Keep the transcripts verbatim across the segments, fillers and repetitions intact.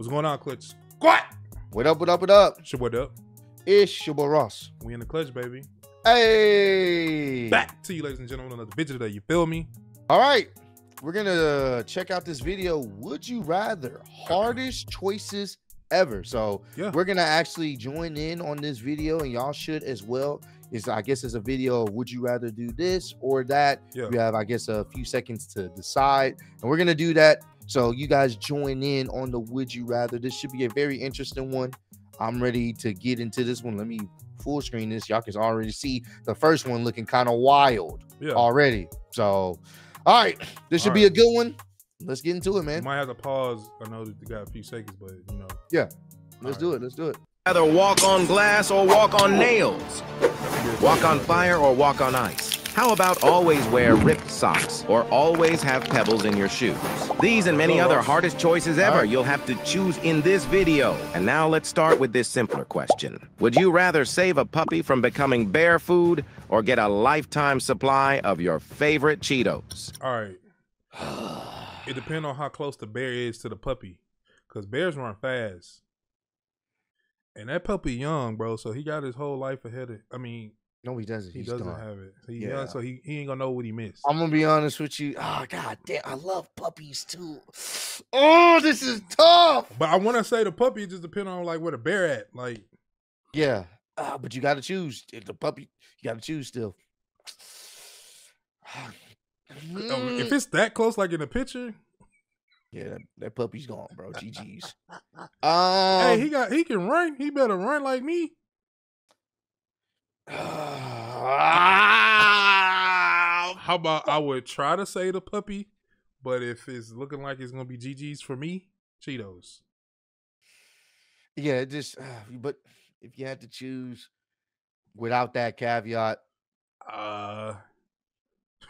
What's going on, Clutch? Squat! What up, what up, what up? It's your boy, Dub. It's your boy, Ross. We in the Clutch, baby. Hey! Back to you, ladies and gentlemen, another video today. You feel me? All right. We're going to check out this video, Would You Rather? Hardest Choices Ever. So yeah. We're going to actually join in on this video, and y'all should as well. It's, I guess it's a video of would you rather do this or that. Yeah. We have, I guess, a few seconds to decide, and we're going to do that. So you guys join in on the would you rather. This should be a very interesting one. I'm ready to get into this one. Let me full screen this. Y'all can already see the first one looking kind of wild yeah. already. So, all right, this should all be right. a good one. Let's get into it, man. You might have to pause. I know that you got a few seconds, but you know. Yeah, let's all do right. it. Let's do it. Either walk on glass or walk on nails. Walk on fire or walk on ice. How about always wear ripped socks or always have pebbles in your shoes? These and many other hardest choices ever you'll have to choose in this video. And now let's start with this simpler question. Would you rather save a puppy from becoming bear food or get a lifetime supply of your favorite Cheetos? All right. It depends on how close the bear is to the puppy, because bears run fast. And that puppy young, bro, so he got his whole life ahead of I mean... No, he doesn't. He He's doesn't gone. have it. So he's yeah. young, so he, he ain't gonna know what he missed. I'm gonna be honest with you. Oh, God damn. I love puppies, too. Oh, this is tough. But I want to say the puppy just depends on, like, where the bear at. Like, yeah. Uh, but you got to choose. If the puppy, you got to choose still. If it's that close, like in the picture... Yeah, that, that puppy's gone, bro. G G's. Um, hey, he got he can run. He better run like me. Uh, How about I would try to say the puppy, but if it's looking like it's gonna be G G's for me, Cheetos. Yeah, just uh, but if you had to choose without that caveat, uh, I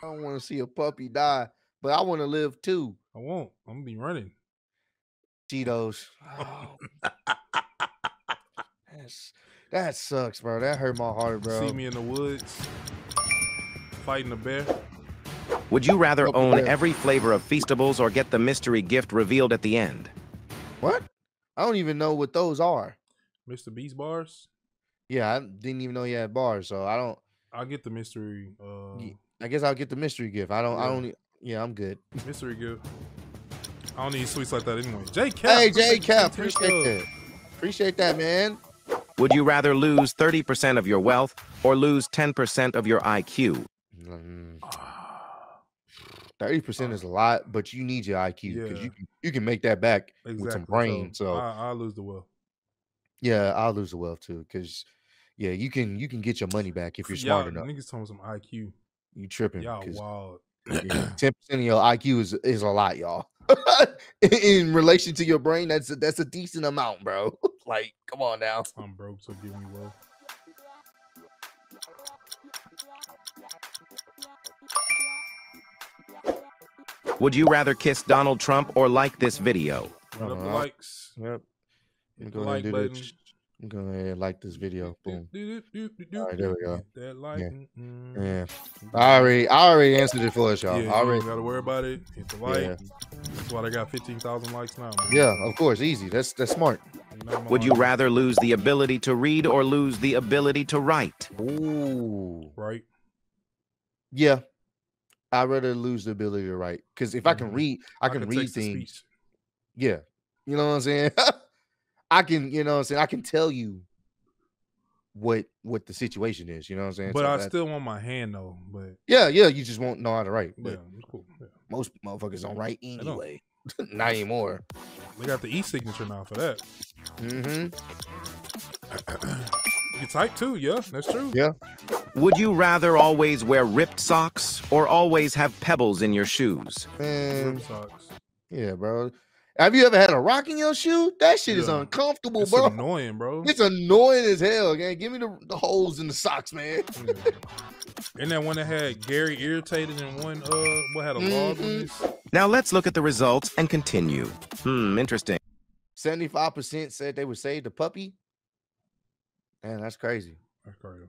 don't want to see a puppy die, but I want to live too. I won't. I'm gonna be running. Cheetos. Oh. That's, that sucks, bro. That hurt my heart, bro. See me in the woods fighting a bear. Would you rather oh, own bear. every flavor of Feastables or get the mystery gift revealed at the end? What? I don't even know what those are. Mister Beast bars? Yeah, I didn't even know you had bars, so I don't. I'll get the mystery. Uh... I guess I'll get the mystery gift. I don't. Yeah. I don't. Yeah, I'm good. Mystery good. I don't need sweets like that anyway. J Cap. Hey, J Cap, appreciate that. Appreciate that, man. Would you rather lose thirty percent of your wealth or lose ten percent of your I Q? thirty percent mm. is a lot, but you need your I Q because yeah. you, you can make that back exactly. with some brain. So, so. I, I'll lose the wealth. Yeah, I'll lose the wealth too because, yeah, you can you can get your money back if you're smart enough. Niggas talking some I Q. You tripping. Y'all wild. ten percent of your I Q is, is a lot, y'all. in, in relation to your brain, that's a, that's a decent amount, bro. Like, come on now. I'm broke, so give me well. Would you rather kiss Donald Trump or like this video? Run up the likes. Yep. I'm going like to do I'm going to like this video. Boom. All right, there we go. That like. Yeah. Mm-hmm. yeah. I, already, I already answered it for us, y'all. Yeah, I already. You don't got to worry about it. Hit the like. Yeah. That's why they got fifteen thousand likes now. Man. Yeah, of course. Easy. That's that's smart. Would you rather lose the ability to read or lose the ability to write? Ooh. Right. Yeah. I'd rather lose the ability to write. Because if mm-hmm. I can read, I, I can, can read things. Yeah. You know what I'm saying? I can, you know what I'm saying? I can tell you what what the situation is, you know what I'm saying? But so I still want my hand though. But yeah, yeah, you just won't know how to write. But yeah, that's cool. Yeah. Most motherfuckers don't write anyway. Don't. Not anymore. They got the e-signature now for that. Mm-hmm. You type too, yeah, that's true. Yeah. Would you rather always wear ripped socks or always have pebbles in your shoes? Man. Ripped socks. Yeah, bro. Have you ever had a rock in your shoe? That shit yeah. is uncomfortable, it's bro. It's annoying, bro. It's annoying as hell, gang. Give me the, the holes in the socks, man. Yeah. And that one that had Gary irritated and one, uh, what had a mm-hmm. log on this. Now let's look at the results and continue. Hmm, interesting. seventy-five percent said they would save the puppy. Man, that's crazy. That's crazy.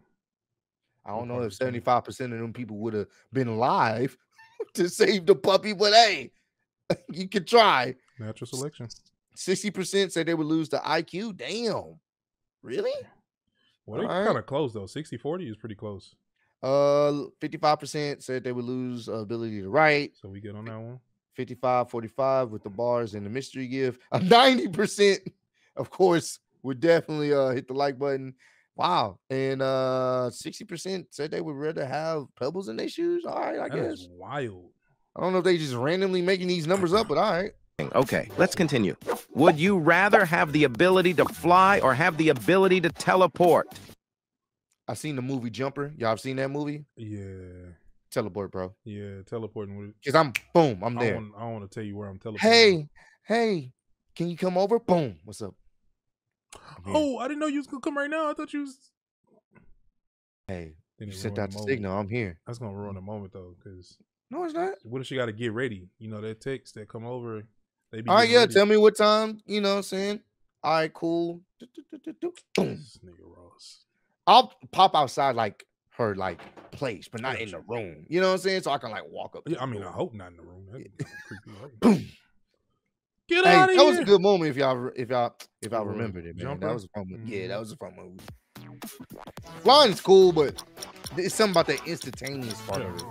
I don't know if seventy-five percent of them people would have been alive to save the puppy, but hey, you could try. Natural selection. sixty percent said they would lose to I Q. Damn. Really? Well, they kind of right. close, though. sixty forty is pretty close. Uh, fifty-five percent said they would lose ability to write. So we good on that one? fifty-five forty-five with the bars and the mystery gift. Uh, ninety percent, of course, would definitely uh, hit the like button. Wow. And uh, sixty percent said they would rather have pebbles in their shoes. All right, I that guess. Is wild. I don't know if they just randomly making these numbers up, but all right. Okay, let's continue. Would you rather have the ability to fly or have the ability to teleport? I seen the movie Jumper. Y'all have seen that movie? Yeah. Teleport, bro. Yeah, teleporting. Because I'm, boom, I'm there. I want to tell you where I'm teleporting. Hey, hey, can you come over? Boom, what's up? Oh, I didn't know you was going to come right now. I thought you was... Hey, you sent out the signal. I'm here. That's going to ruin the moment, though, because... No, it's not. What if she got to get ready? You know, that text that come over. They be all right, yeah, ready. Tell me what time, you know what I'm saying? All right, cool. Do, do, do, do, do. This nigga Ross. I'll pop outside like her like place, but not in the room. You know what I'm saying? So I can like walk up. Yeah, I mean, I hope not in the room. That'd be creepy, right? Boom. Get hey, out of that here. That was a good moment if y'all if y'all if I remembered it, man. Jumper? That was a fun movie. Mm-hmm. Yeah, that was a fun movie. Flying's cool, but it's something about that instantaneous part yeah. of it.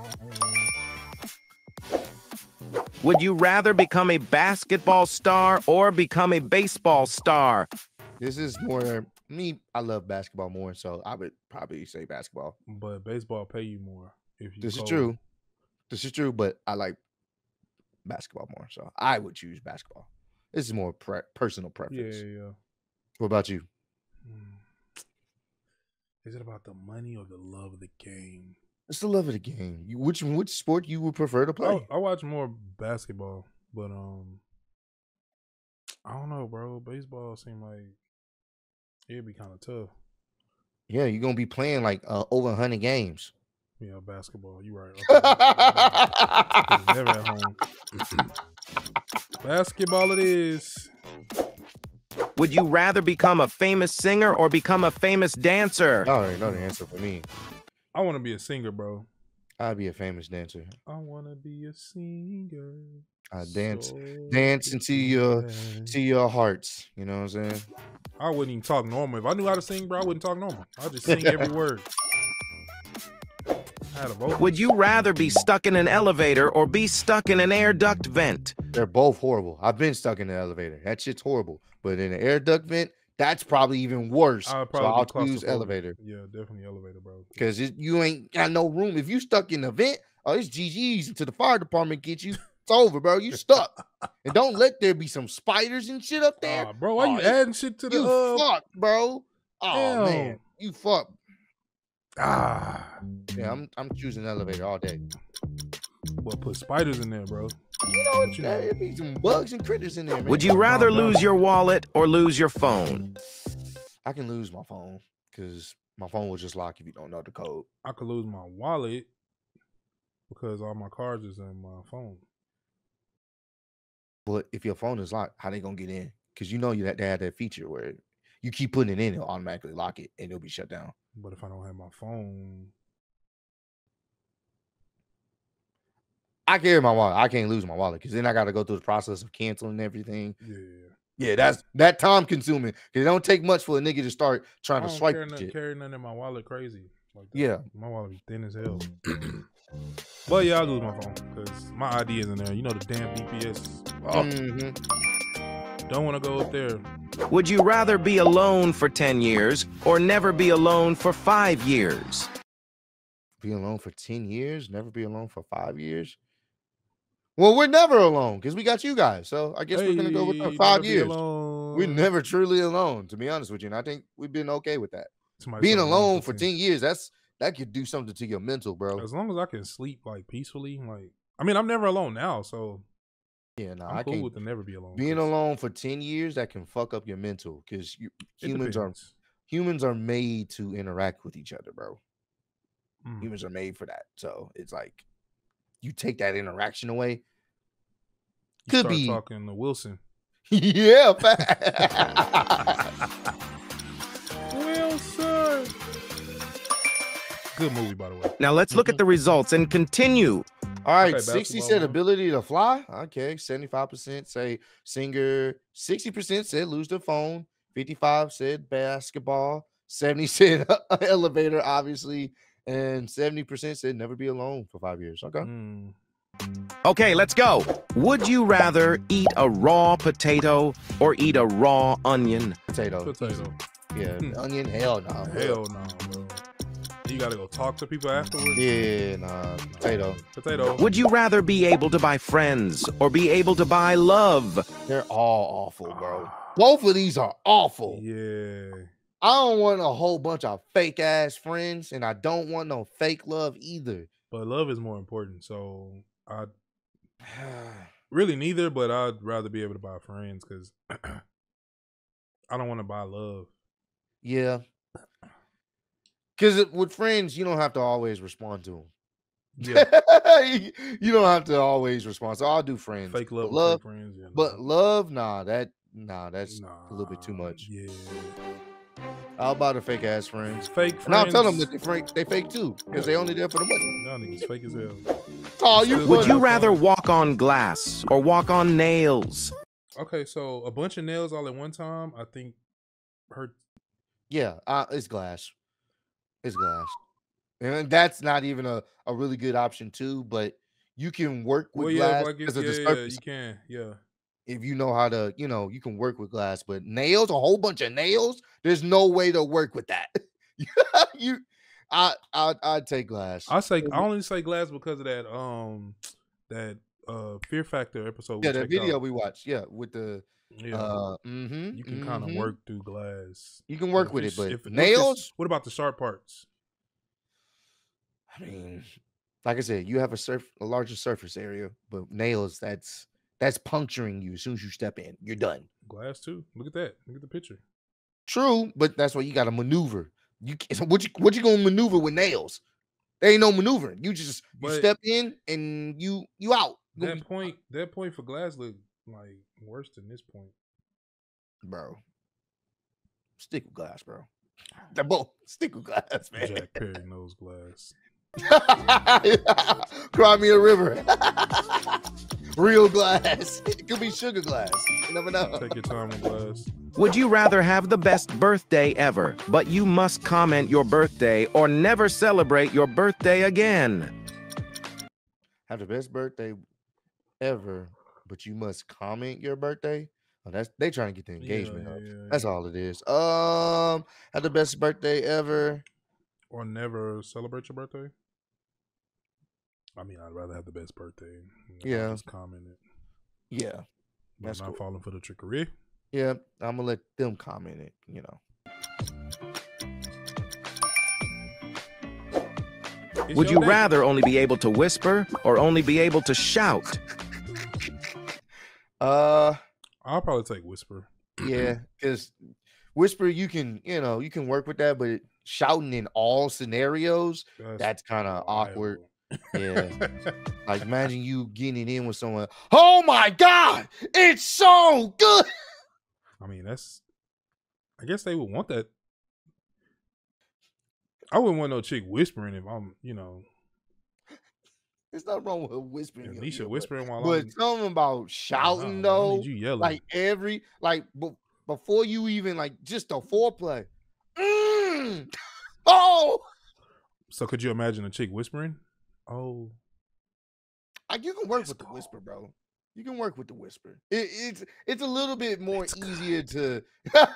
Would you rather become a basketball star or become a baseball star? This is more me. I love basketball more, so I would probably say basketball. But baseball pay you more. If you this is true. This is true, but I like basketball more, so I would choose basketball. This is more pre personal preference. Yeah, yeah. What about you? Is it about the money or the love of the game? It's the love of the game. You, which which sport you would prefer to play? I, I watch more basketball, but um, I don't know, bro. Baseball seems like it'd be kind of tough. Yeah, you're gonna be playing like uh, over one hundred games. Yeah, basketball. You right? Okay. Never at home. Basketball, it is. Would you rather become a famous singer or become a famous dancer? Oh, there's no answer for me. I want to be a singer, bro. I'd be a famous dancer. I want to be a singer. I dance, so dance into your, to your hearts. You know what I'm saying? I wouldn't even talk normal. If I knew how to sing, bro, I wouldn't talk normal. I'd just sing every word. I had a vocal. Would you rather be stuck in an elevator or be stuck in an air duct vent? They're both horrible. I've been stuck in an elevator. That shit's horrible. But in an air duct vent, that's probably even worse. I'll probably so I'll choose elevator. Yeah, definitely elevator, bro. Because you ain't got no room. If you stuck in the vent, oh, it's G G's until the fire department gets you. It's over, bro. You stuck. And don't let there be some spiders and shit up there. Uh, bro, why oh, you adding shit to the You uh... fuck, bro. Oh, Damn. man. You fuck. Ah. Yeah, I'm, I'm choosing elevator all day. Well, put spiders in there, bro. You know what? There'd be some bugs and critters in there, man. Would you rather oh, lose your wallet or lose your phone? I can lose my phone because my phone will just lock if you don't know the code. I could lose my wallet because all my cards is in my phone. But if your phone is locked, how they gonna get in? Because you know you have to have that feature where you keep putting it in, it'll automatically lock it and it'll be shut down. But if I don't have my phone... I carry my wallet. I can't lose my wallet because then I got to go through the process of canceling everything. Yeah, yeah, that's that time consuming. It don't take much for a nigga to start trying I don't to swipe. Carry nothing, carry nothing in my wallet, crazy. Like that. Yeah, my wallet be thin as hell. But yeah, I lose my phone because my I D is in there. You know the damn D P S. Oh. Mm-hmm. Don't want to go up there. Would you rather be alone for ten years or never be alone for five years? Be alone for ten years, never be alone for five years. Well, we're never alone because we got you guys. So I guess hey, we're going to go with five years. We're never truly alone, to be honest with you. And I think we've been okay with that. Being alone for ten years, that's that could do something to your mental, bro. As long as I can sleep like peacefully. like I mean, I'm never alone now, so yeah, nah, I'm I cool can't, with the never be alone. Being cause. alone for ten years, that can fuck up your mental because you, humans are humans are made to interact with each other, bro. Mm. Humans are made for that. So it's like you take that interaction away. Could be talking to Wilson. Yeah. Wilson. Good movie, by the way. Now let's look at the results and continue. All right, okay, sixty said ability to fly. Okay, seventy-five percent say singer. sixty percent said lose their phone. fifty-five said basketball. seventy said elevator, obviously. And seventy percent said never be alone for five years. Okay. Mm. Okay, let's go. Would you rather eat a raw potato or eat a raw onion? Potato. Potato. Yeah, hmm. Onion, hell no. Nah, hell no, nah, bro. You gotta go talk to people afterwards? Yeah, nah. Potato. Potato. Would you rather be able to buy friends or be able to buy love? They're all awful, bro. Both of these are awful. Yeah. I don't want a whole bunch of fake ass friends, and I don't want no fake love either. But love is more important, so I really neither, but I'd rather be able to buy friends because I don't want to buy love. Yeah. Because with friends, you don't have to always respond to them. Yeah. you, you don't have to always respond. So I'll do friends. Fake love, but love, fake friends, yeah, no. But love, nah, that, nah, that's nah, a little bit too much. Yeah. I'll buy the fake ass friends. Fake friends. And I'll tell them that they fake, they fake too, because yeah. they only there for the money. No, niggas fake as hell. Oh, you would you rather walk on glass or walk on nails? Okay, so a bunch of nails all at one time, I think hurt. Yeah, uh, it's glass. It's glass. And that's not even a, a really good option too, but you can work with well, yeah, glass. Like as a yeah, yeah, you can, yeah. If you know how to, you know, you can work with glass, but nails, a whole bunch of nails, there's no way to work with that. you, I, I, I'd take glass. I say I only say glass because of that, um, that uh, Fear Factor episode. Yeah, that video out. we watched. Yeah, with the, yeah, uh, mm-hmm, you can mm-hmm. kind of work through glass. You can work if with it, but if, nails. What about the sharp parts? I mean, like I said, you have a surf, a larger surface area, but nails, that's. That's puncturing you as soon as you step in. You're done. Glass too. Look at that. Look at the picture. True, but that's why you got to maneuver. You so what you what you gonna maneuver with nails? There ain't no maneuvering. You just but you step in and you you out. That point that point for glass look like worse than this point, bro. Stick with glass, bro. They're both stick with glass, man. Jack Perry knows glass. Cry me a river. Real glass. It could be sugar glass. You never know. Take your time with glass. Would you rather have the best birthday ever, but you must comment your birthday or never celebrate your birthday again? Have the best birthday ever, but you must comment your birthday? Oh, that's they trying to get the engagement yeah, up. Yeah, yeah. That's all it is. Um, have the best birthday ever. Or never celebrate your birthday? I mean, I'd rather have the best birthday. You know, yeah. Just comment it. Yeah. But I'm not cool. falling for the trickery. Yeah. I'm going to let them comment it, you know. It's Would you day. rather only be able to whisper or only be able to shout? uh, I'll probably take whisper. Yeah. Because whisper, you can, you know, you can work with that, but it, shouting in all scenarios, that's, that's kind of awkward. Yeah. Like imagine you getting it in with someone. Oh my God, it's so good. I mean, that's I guess they would want that. I wouldn't want no chick whispering if I'm, you know. There's nothing wrong with whispering. At least you're whispering while but I'm But something about shouting though. Need you yelling. Like every like b before you even like just a foreplay. Mm. Oh. So could you imagine a chick whispering? Oh, I, you can work That's with the cool. whisper, bro. You can work with the whisper. It, it's it's a little bit more it's easier good. to.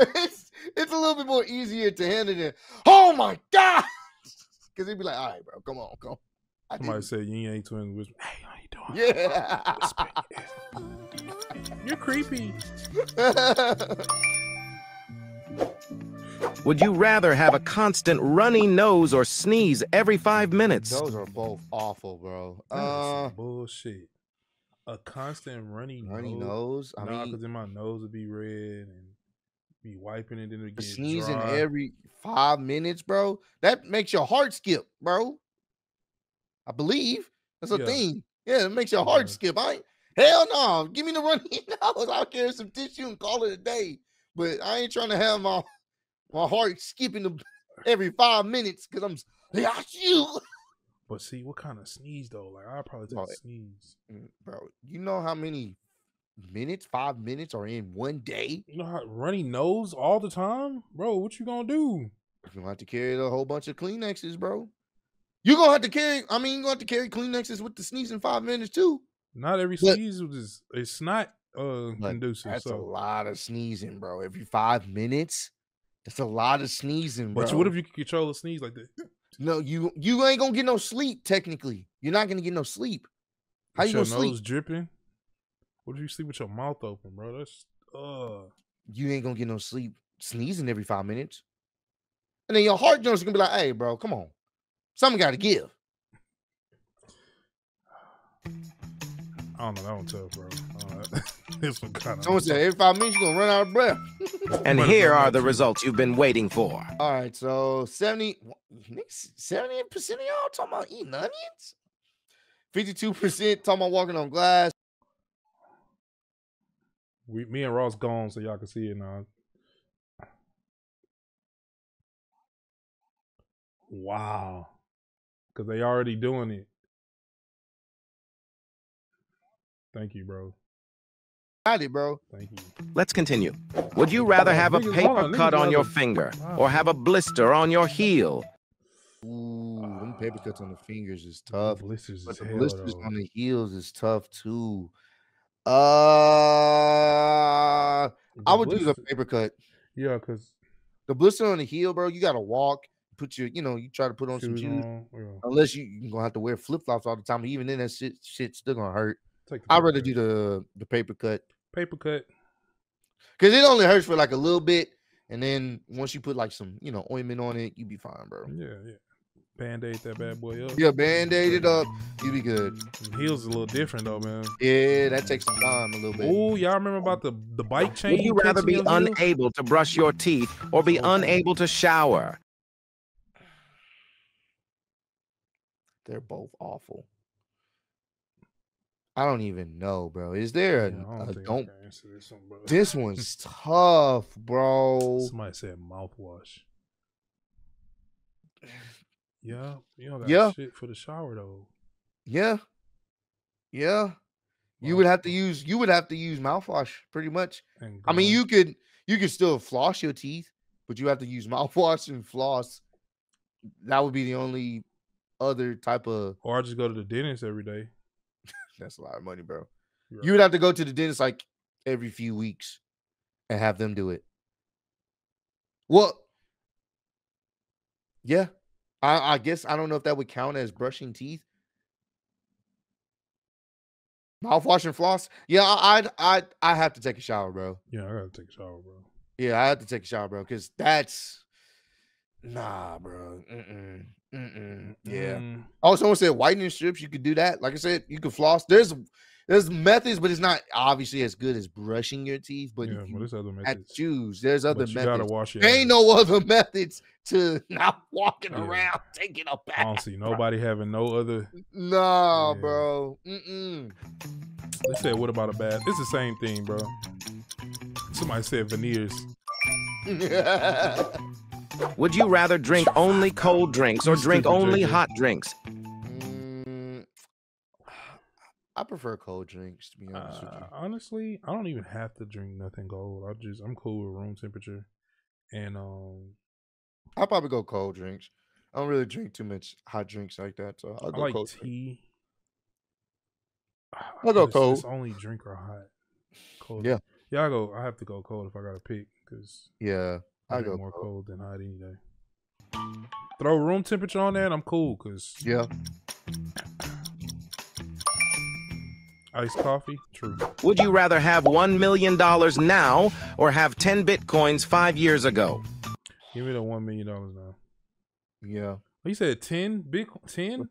it's it's a little bit more easier to handle than. Oh my God! Because he'd be like, "All right, bro, come on, come." On. Somebody said, "You ain't twins whisper." Hey, how you doing? Yeah. You're creepy. Would you rather have a constant runny nose or sneeze every five minutes? Those are both awful, bro. Uh, bullshit. A constant runny, runny nose. nose. I nah, mean, because then my nose would be red and be wiping it in again. Sneezing dry. every five minutes, bro. That makes your heart skip, bro. I believe that's a yeah. thing. Yeah, it makes your heart yeah. skip. I ain't, hell no. Give me the runny nose. I'll carry some tissue and call it a day. But I ain't trying to have my my heart skipping the, every five minutes because I'm you. But see, what kind of sneeze though? Like, I'll probably take bro, a sneeze. Bro, you know how many minutes, five minutes are in one day? You know how runny nose all the time? Bro, what you gonna do? You're gonna have to carry a whole bunch of Kleenexes, bro. You're gonna have to carry, I mean, you're gonna have to carry Kleenexes with the sneezing five minutes too. Not every but, sneeze is it's not uh conducive. That's so. a lot of sneezing, bro. Every five minutes, that's a lot of sneezing, bro. But what if you could control a sneeze like that? No, you you ain't gonna get no sleep, technically. You're not gonna get no sleep. How with you gonna sleep? Your nose dripping? What if you sleep with your mouth open, bro? That's uh you ain't gonna get no sleep sneezing every five minutes. And then your heart joints are gonna be like, hey, bro, come on. Something gotta give. I don't know. That one tough, bro. Right. This one kind of. Someone said every five minutes you're gonna run out of breath. And here are the results you've been waiting for. All right, so seventy, seventy-eight percent of y'all talking about eating onions. Fifty-two percent talking about walking on glass. We, me and Ross gone, so y'all can see it now. Wow, because they already doing it. Thank you, bro. Got it, bro. Thank you. Let's continue. Would you rather have a paper cut on your finger or have a blister on your heel? Ooh, them paper cuts on the fingers is tough. Blisters but the blisters on the heels is tough too. Uh, I would do the paper cut. Yeah, because the blister on the heel, bro, you gotta walk. Put your, you know, you try to put on some shoes. Unless you you're gonna have to wear flip flops all the time. Even then, that shit shit's still gonna hurt. I'd rather do the the paper cut. Paper cut. Because it only hurts for like a little bit. And then once you put like some, you know, ointment on it, you be fine, bro. Yeah, yeah. Band-aid that bad boy up. Yeah, band-aid it up. You be good. Heels a little different though, man. Yeah, that takes some time a little bit. Oh, y'all remember about the, the bike chain? Would you rather be unable to brush your teeth or be unable to shower? They're both awful. I don't even know, bro. Is there a, yeah, I don't, a don't... I can answer this one, bro. This one's tough, bro. Somebody said mouthwash. Yeah, you don't got yeah. shit for the shower though. Yeah, yeah. Wow. You would have to use you would have to use mouthwash pretty much. I mean, you could you could still floss your teeth, but you have to use mouthwash and floss. That would be the only other type of. Or I just go to the dentist every day. That's a lot of money, bro. Right. You would have to go to the dentist like every few weeks and have them do it. Well, yeah, I, I guess I don't know if that would count as brushing teeth. Mouthwash and floss. Yeah, I I I have to take a shower, bro. Yeah, I gotta take a shower, bro. Yeah, I have to take a shower, bro, because that's nah, bro. Mm-mm. Mm-mm. Yeah. Mm. Oh, someone said whitening strips. You could do that. Like I said, you could floss. There's there's methods, but it's not obviously as good as brushing your teeth. But yeah, you well, there's other methods. Choose. There's other you methods. Gotta wash your there ain't no other methods to not walking yeah. around taking a bath. I don't see nobody bro. having no other. No, yeah. bro. Mm-mm. They said, "What about a bath?" It's the same thing, bro. Somebody said veneers. Would you rather drink only cold drinks or drink only hot drinks? Mm, I prefer cold drinks, to be honest uh, with you. Honestly, I don't even have to drink nothing cold. I just I'm cool with room temperature, and um, I'll probably go cold drinks. I don't really drink too much hot drinks like that, so I'll go I like cold tea. Drink. I'll go it's, cold. It's only drink or hot. Cold. Yeah, yeah. I go. I have to go cold if I gotta pick, because yeah. I go more cold than hot any day. Throw room temperature on there and I'm cool, cause yeah. Iced coffee, true. Would you rather have one million dollars now or have ten bitcoins five years ago? Give me the one million dollars now. Yeah. You said ten big ten?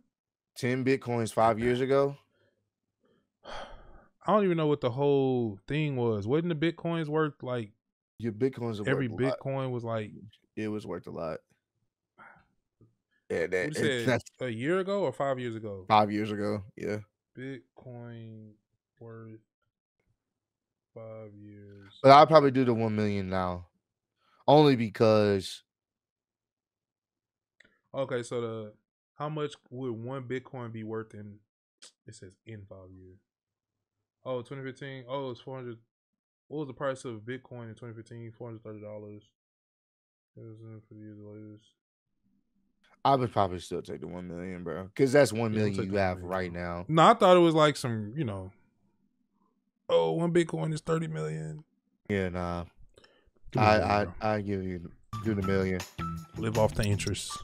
Ten bitcoins five years ago. I don't even know what the whole thing was. Wasn't the bitcoins worth like Your bitcoins every bitcoin lot. was like it was worth a lot. Yeah, that, said that's a year ago or five years ago. Five years ago, yeah. Bitcoin worth five years. But I'll probably do the one million now, only because. Okay, so the How much would one Bitcoin be worth in, it says in five years? Oh, twenty fifteen. Oh, it's four hundred. What was the price of Bitcoin in twenty fifteen? four hundred thirty dollars. For the latest. I would probably still take the one million, bro, because that's one million you, you have million. Right now. No, I thought it was like some, you know. Oh, one Bitcoin is thirty million. Yeah, nah. Give I I million, I give you do the million. Live off the interest.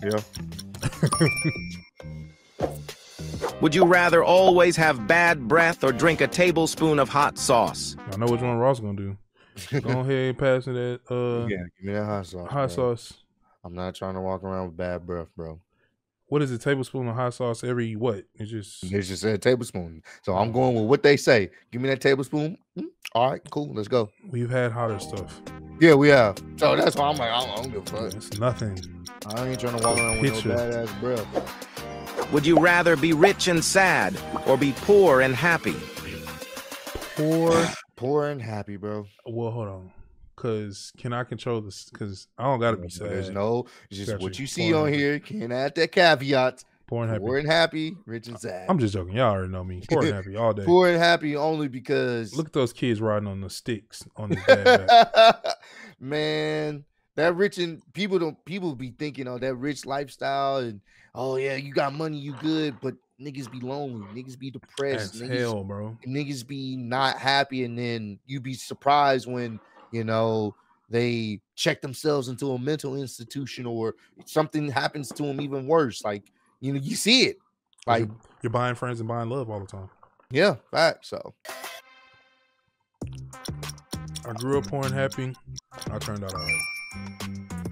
Yeah. Would you rather always have bad breath or drink a tablespoon of hot sauce? I know which one Ross gonna do. Go ahead and pass me that. Uh, yeah, give me that hot sauce. Hot bro. sauce. I'm not trying to walk around with bad breath, bro. What is a tablespoon of hot sauce every what? It's just it's just a tablespoon. So I'm going with what they say. Give me that tablespoon. All right, cool. Let's go. We've had hotter stuff. Yeah, we have. So that's why I'm like, I don't give a fuck. It's nothing. I ain't trying to walk around with no badass breath. Would you rather be rich and sad or be poor and happy? Poor. Poor and happy, bro. Well, hold on, cause can I control this? Cause I don't gotta be sad. There's no, it's just gotcha. What you see poor on here. You can't add that caveat. Poor and happy. Poor and happy. Rich and sad. I'm just joking. Y'all already know me. Poor and happy all day. Poor and happy only because look at those kids riding on the sticks on the bad. Man, that rich and people don't people be thinking on oh, that rich lifestyle and oh yeah, you got money, you good, but. Niggas be lonely, niggas be depressed, niggas, hell, bro. Niggas be not happy, and then you be surprised when you know they check themselves into a mental institution or something happens to them even worse. Like you know, you see it. Like you're, you're buying friends and buying love all the time. Yeah, fact. So I grew up poor and happy. I turned out all right.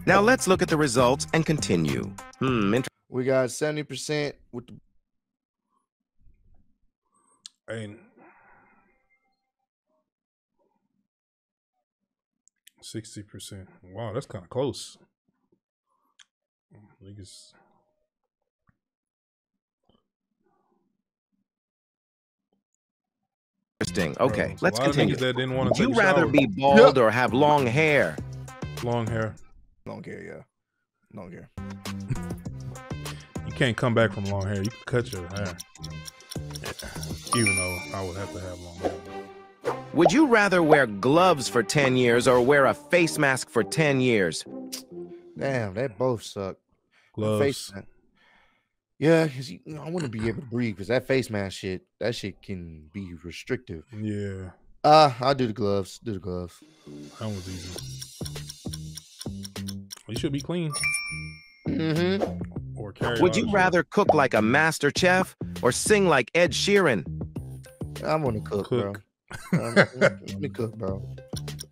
Now let's look at the results and continue. Hmm. We got seventy percent with the. I mean, sixty percent. Wow, that's kind of close. I think it's... Interesting. Okay, bro, let's continue. That didn't want to Would you rather shower. be bald yep. or have long hair? Long hair. Long hair, yeah. Long hair. You can't come back from long hair. You can cut your hair. Even though I would have to have long hair. Would you rather wear gloves for ten years or wear a face mask for ten years? Damn, they both suck. Gloves. Face, yeah, cause you know, I want to be able to breathe because that face mask shit, that shit can be restrictive. Yeah. Uh, I'll do the gloves. Do the gloves. That one's easy. You should be clean. Mm-hmm. Or Would you rather shit. cook like a master chef or sing like Ed Sheeran? I want to cook, cook, bro. Um, let me cook, bro.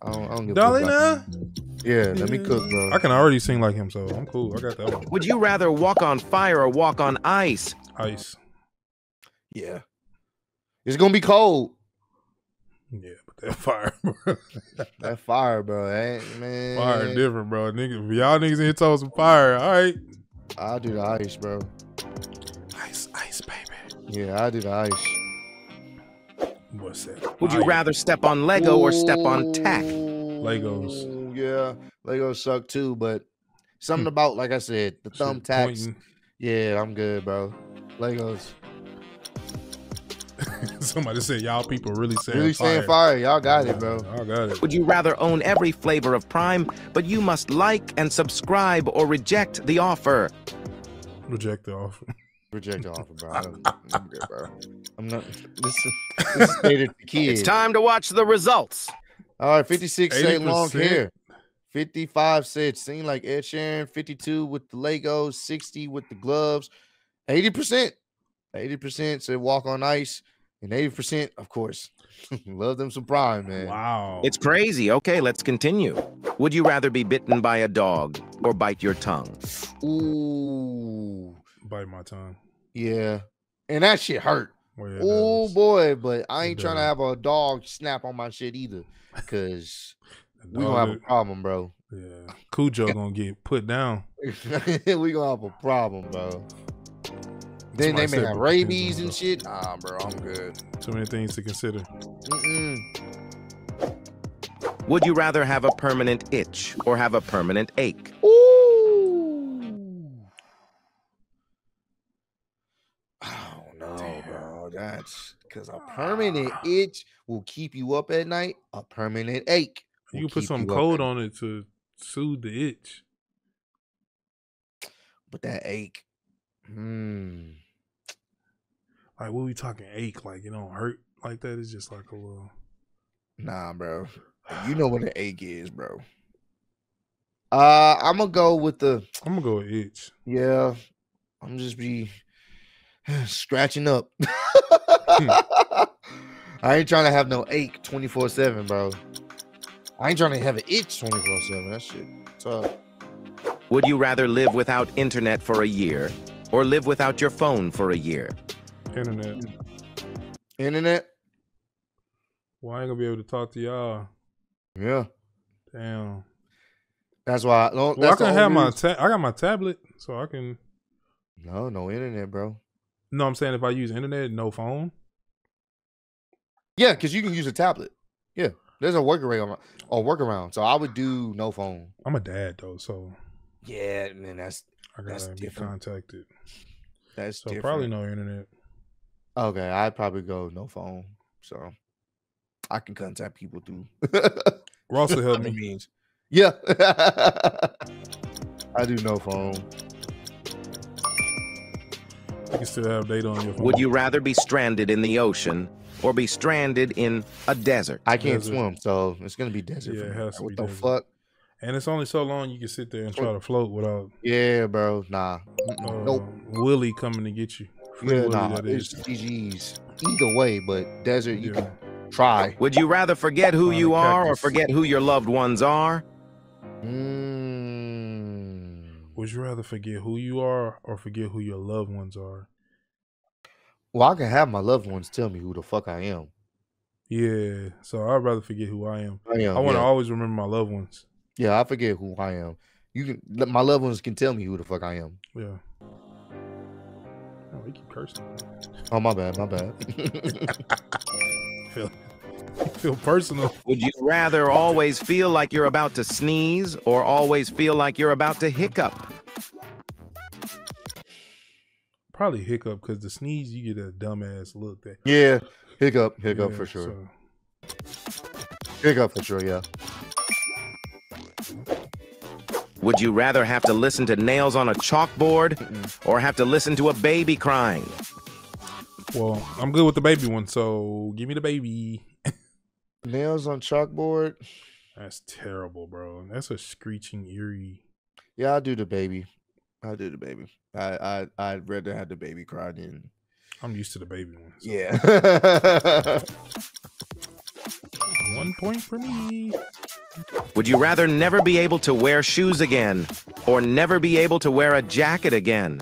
I don't, I don't give Darlena? Like yeah, let me cook, bro. I can already sing like him, so I'm cool. I got that one. Would you rather walk on fire or walk on ice? Ice. Yeah. It's going to be cold. Yeah, but that fire, bro. That fire, bro. Ain't, man. Fire different, bro. Nigga, y'all niggas in here told some fire. All right. I'll do the ice, bro. Ice, ice, baby. Yeah, I'll do the ice. What's that? Would you ice. rather step on Lego Ooh, or step on tack? Legos. Yeah, Legos suck too, but something about, like I said, the thumbtacks. Yeah, I'm good, bro. Legos. Somebody said, y'all people really saying really fire. saying fire. Y'all got it, bro. Y'all got it. Would you rather own every flavor of Prime, but you must like and subscribe or reject the offer? Reject the offer. Reject the offer, bro. I don't, I'm good, bro. I'm not. This is stated to kids. It's time to watch the results. All right, fifty-six say long hair. fifty-five said seem like Ed Sheeran. fifty-two with the Legos. sixty with the gloves. eighty percent. eighty percent said walk on ice. And eighty percent, of course, love them some Prime, man. Wow. It's crazy. Okay, let's continue. Would you rather be bitten by a dog or bite your tongue? Ooh. Bite my tongue. Yeah. And that shit hurt. Well, yeah, oh, boy, but I ain't trying to have a dog snap on my shit either because we gonna have a problem, bro. Yeah. Cujo gonna get put down. We gonna have a problem, bro. Then Somebody they may have rabies and shit. Nah, bro, I'm good. Too many things to consider. Mm-mm. Would you rather have a permanent itch or have a permanent ache? Ooh. much because a permanent itch will keep you up at night. A permanent ache. You can put some cold on it to soothe the itch. But that ache. Hmm. Like, what we talking ache? Like, it don't hurt like that? It's just like a little... Nah, bro. You know what an ache is, bro. Uh, I'm going to go with the... I'm going to go with itch. Yeah. I'm just be scratching up. hmm. I ain't trying to have no ache twenty-four seven, bro. I ain't trying to have an itch twenty-four seven. That shit tough. Would you rather live without internet for a year or live without your phone for a year? Internet. Internet? Well, I ain't going to be able to talk to y'all. Yeah. Damn. That's why. I, well, that's I can have my. Ta I got my tablet, so I can. No, no internet, bro. No, I'm saying if I use internet, no phone. Yeah, because you can use a tablet. Yeah, there's a workaround. A workaround. So I would do no phone. I'm a dad though, so. Yeah, man, that's. I gotta that's be different. Contacted. That's so different. Probably no internet. Okay, I'd probably go no phone, so I can contact people through. Ross will help me. Means. Yeah. I do no phone. You can still have data on your phone. Would you rather be stranded in the ocean or be stranded in a desert? I can't desert. swim, so it's going to be desert. Yeah, for me. It has to what be the desert. fuck? And it's only so long you can sit there and try to float without... Yeah, bro. Nah. Uh, nope. Willie coming to get you. Free yeah, nah. It's G G's. Either way, but desert, you yeah. can try. Would you rather forget who you are or forget who your loved ones are? Mm. Would you rather forget who you are or forget who your loved ones are? Well, I can have my loved ones tell me who the fuck I am. Yeah, so I'd rather forget who I am. I, am, I want to yeah. always remember my loved ones. Yeah, I forget who I am. You can, my loved ones can tell me who the fuck I am. Yeah. Oh, they keep cursing. Oh, my bad, my bad. Feel feel personal. Would you rather always feel like you're about to sneeze or always feel like you're about to hiccup? Probably hiccup, because the sneeze, you get a dumbass look there. Yeah, hiccup, hiccup yeah, for sure. So. Hiccup for sure, yeah. Would you rather have to listen to nails on a chalkboard Mm-mm. or have to listen to a baby crying? Well, I'm good with the baby one, so give me the baby. Nails on chalkboard. That's terrible, bro. That's a screeching eerie. Yeah, I'll do the baby. I'll do the baby. I, I, I'd rather have the baby cry than... I'm used to the baby one. So. Yeah. One point for me. Would you rather never be able to wear shoes again or never be able to wear a jacket again?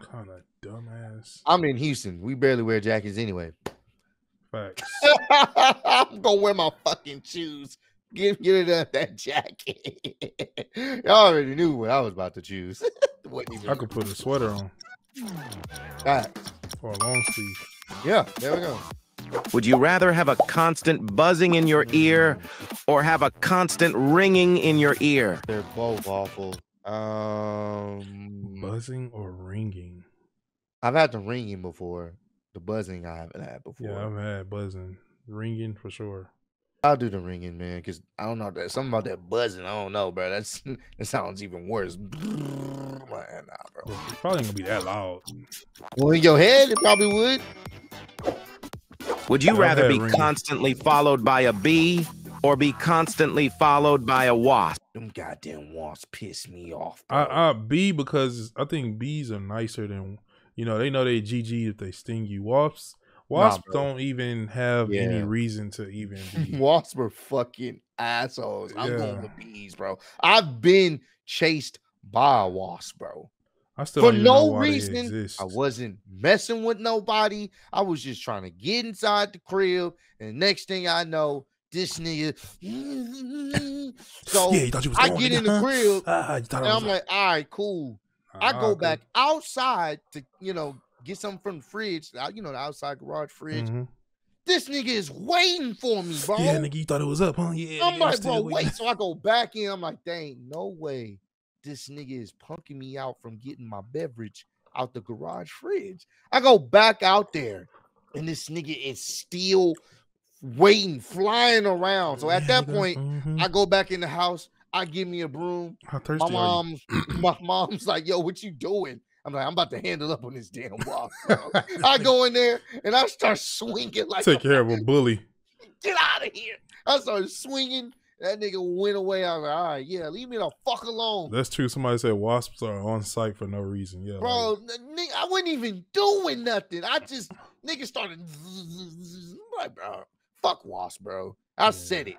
Kind of dumbass. I'm in Houston. We barely wear jackets anyway. I'm gonna wear my fucking shoes. Give get it up that jacket. Y'all already knew what I was about to choose. I could put a sweater on. Right. Or a long sleeve. Yeah, there we go. Would you rather have a constant buzzing in your ear or have a constant ringing in your ear? They're both awful. Um, buzzing or ringing? I've had the ringing before. The buzzing I haven't had before. Yeah, I've had buzzing. Ringing for sure. I'll do the ringing, man, because I don't know that something about that buzzing. I don't know, bro. That's that sounds even worse. Nah, bro. It's probably gonna be that loud. Well, in your head, it probably would. Would you rather be ringing. constantly followed by a bee or be constantly followed by a wasp? Them goddamn wasps piss me off. I, I bee because I think bees are nicer than. You know, they know they G G if they sting you. Wasps wasps nah, don't even have yeah. any reason to even be. Wasps are fucking assholes. I'm yeah. going with bees, bro. I've been chased by a wasp, bro. I still For don't even no know why reason, I wasn't messing with nobody. I was just trying to get inside the crib. And next thing I know, this nigga. So yeah, you you I get in the crib. Uh, and I'm like, all right, cool. I go back outside to, you know, get something from the fridge, you know, the outside garage fridge. Mm-hmm. This nigga is waiting for me, bro. Yeah, nigga, you thought it was up, huh? Yeah. I'm nigga, like, bro, wait. wait. So I go back in. I'm like, dang, no way. This nigga is punking me out from getting my beverage. out the garage fridge. I go back out there, and this nigga is still waiting, flying around. So at that point, mm-hmm. I go back in the house. I give me a broom. How thirsty my mom's, are you? My mom's like, "Yo, what you doing?" I'm like, "I'm about to handle up on this damn wall." I go in there and I start swinging like take a care of a bully. Get out of here! I started swinging. That nigga went away. I was like, "All right, yeah, leave me the fuck alone." That's true. Somebody said wasps are on site for no reason. Yeah, bro, like... I wasn't even doing nothing. I just nigga started like, bro, fuck wasp, bro. I yeah. said it.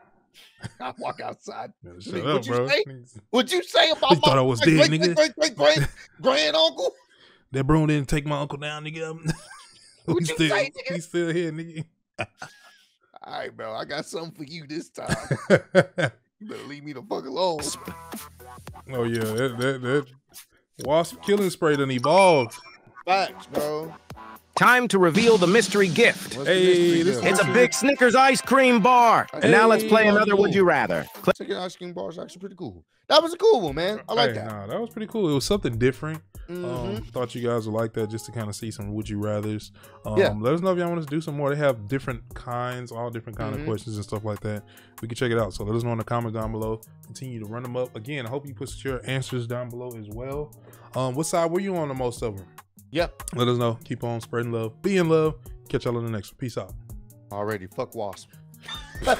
I walk outside. Yeah, shut up, you bro. Say? What'd you say about you my thought I was great, dead, great, nigga. Great, great, great, great grand uncle? That broom didn't take my uncle down, nigga. What you still, say, nigga? He's still here, nigga. All right, bro. I got something for you this time. You better leave me the fuck alone. Oh yeah, that that, that wasp killing spray done evolved. Facts, bro. Time to reveal the mystery gift. Hey, mystery gift? It's a big Snickers ice cream bar. Hey, and now let's play another cool. Would You Rather. Snickers ice cream bar is actually pretty cool. That was a cool one, man. I like hey, that. Nah, that was pretty cool. It was something different. Mm-hmm. um, thought you guys would like that just to kind of see some Would You Rathers. Um, yeah. Let us know if y'all want us to do some more. They have different kinds, all different kind mm-hmm. of questions and stuff like that. We can check it out. So let us know in the comments down below. Continue to run them up. Again, I hope you put your answers down below as well. Um, what side were you on the most of them? Yep. Let us know. Keep on spreading love. Be in love. Catch y'all in the next one. Peace out. Alrighty. Fuck wasp. This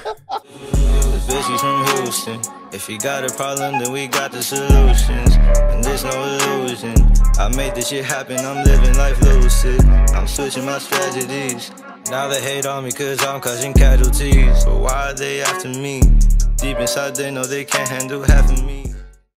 from Houston. If you got a problem, then we got the solutions. And there's no illusion. I made this shit happen. I'm living life lucid. I'm switching my strategies. Now they hate on me because I'm causing casualties. But why are they after me? Deep inside, they know they can't handle half of me.